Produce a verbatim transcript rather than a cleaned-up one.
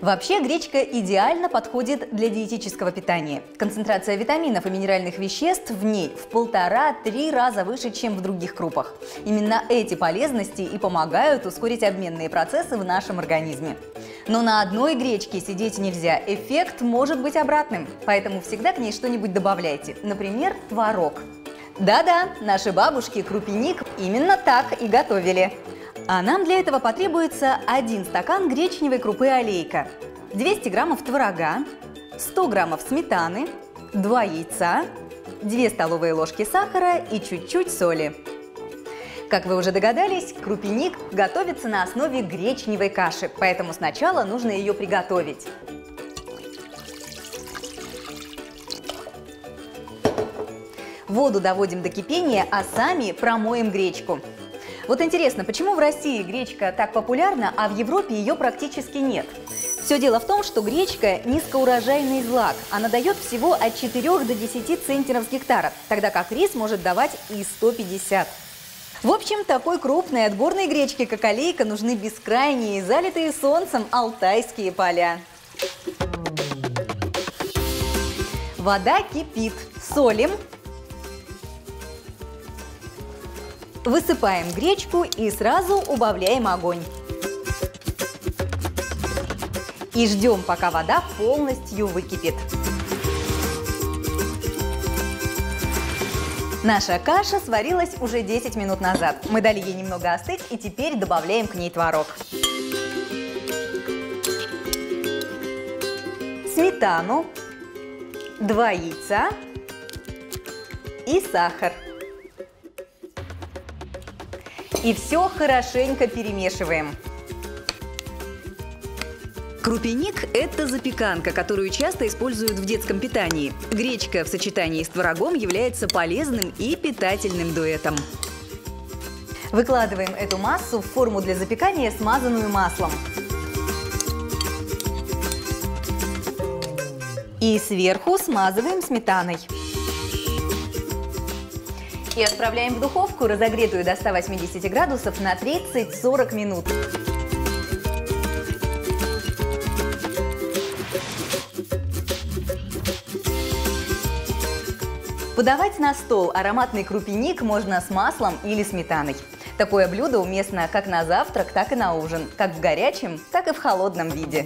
Вообще гречка идеально подходит для диетического питания. Концентрация витаминов и минеральных веществ в ней в полтора-три раза выше, чем в других крупах. Именно эти полезности и помогают ускорить обменные процессы в нашем организме. Но на одной гречке сидеть нельзя, эффект может быть обратным, поэтому всегда к ней что-нибудь добавляйте, например, творог. Да-да, наши бабушки крупяник именно так и готовили. А нам для этого потребуется один стакан гречневой крупы «Алейка», двести граммов творога, сто граммов сметаны, два яйца, две столовые ложки сахара и чуть-чуть соли. Как вы уже догадались, крупяник готовится на основе гречневой каши, поэтому сначала нужно ее приготовить. Воду доводим до кипения, а сами промоем гречку. Вот интересно, почему в России гречка так популярна, а в Европе ее практически нет? Все дело в том, что гречка – низкоурожайный злак. Она дает всего от четырёх до десяти центнеров с гектара, тогда как рис может давать и сто пятьдесят. В общем, такой крупной отборной гречке, как алейка, нужны бескрайние, залитые солнцем алтайские поля. Вода кипит. Солим. Высыпаем гречку и сразу убавляем огонь. И ждем, пока вода полностью выкипит. Наша каша сварилась уже десять минут назад. Мы дали ей немного остыть и теперь добавляем к ней творог. Сметану, два яйца и сахар. И все хорошенько перемешиваем. Крупяник – это запеканка, которую часто используют в детском питании. Гречка в сочетании с творогом является полезным и питательным дуэтом. Выкладываем эту массу в форму для запекания, смазанную маслом. И сверху смазываем сметаной. И отправляем в духовку, разогретую до ста восьмидесяти градусов, на тридцать-сорок минут. Подавать на стол ароматный крупяник можно с маслом или сметаной. Такое блюдо уместно как на завтрак, так и на ужин, как в горячем, так и в холодном виде.